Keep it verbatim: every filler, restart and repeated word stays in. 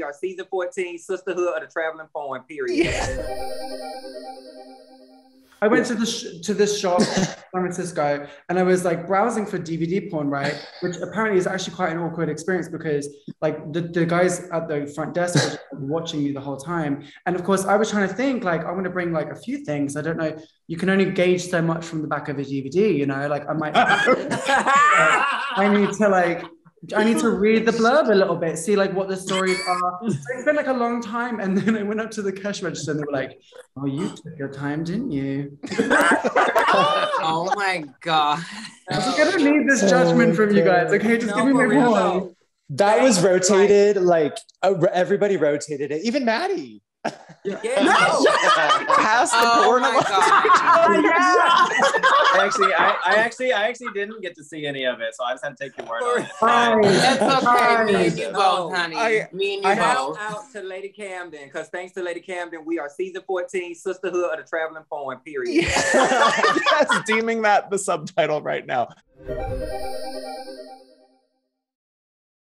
We are season fourteen, Sisterhood of the Traveling Poem, period. Yeah. I went to this to this shop in San Francisco, and I was like browsing for D V D porn, right? Which apparently is actually quite an awkward experience because like the, the guys at the front desk were just watching you the whole time. And of course, I was trying to think like I'm going to bring like a few things. I don't know. You can only gauge so much from the back of a D V D, you know. Like I might, uh, I need to like. I need to read the blurb a little bit, see like what the stories are. So it's been like a long time, and then I went up to the cash register and they were like, "Oh, you took your time, didn't you?" Oh my god! I was like, I don't need this judgment oh from god. you guys. Okay, just no, give me my point. That was rotated like everybody rotated it, even Maddie. Yeah. Yeah. No. Past the oh corner. Oh, yeah. Actually, I, I actually, I actually didn't get to see any of it, so I just had to take your word on it. Hi. That's okay. Me and you both, honey. I, me and you I both. Shout out to Lady Camden, because thanks to Lady Camden, we are season fourteen, Sisterhood of the Traveling Poem. Period. Yeah. Yes, deeming that the subtitle right now.